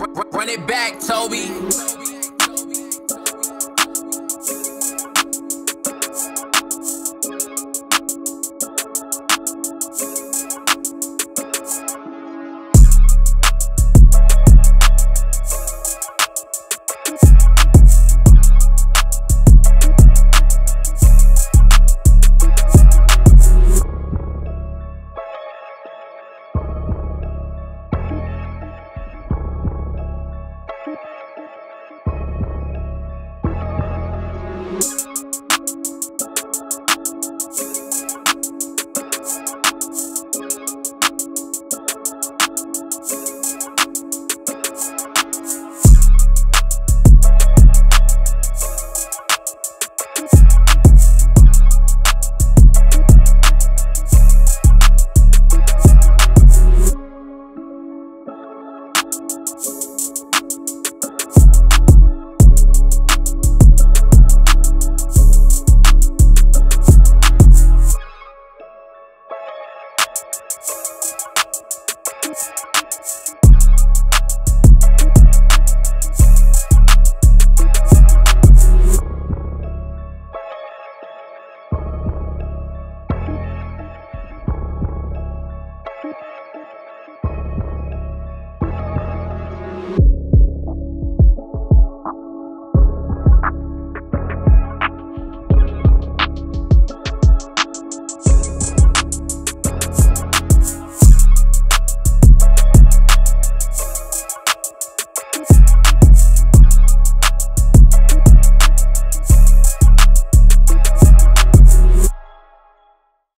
Run it back, Toby.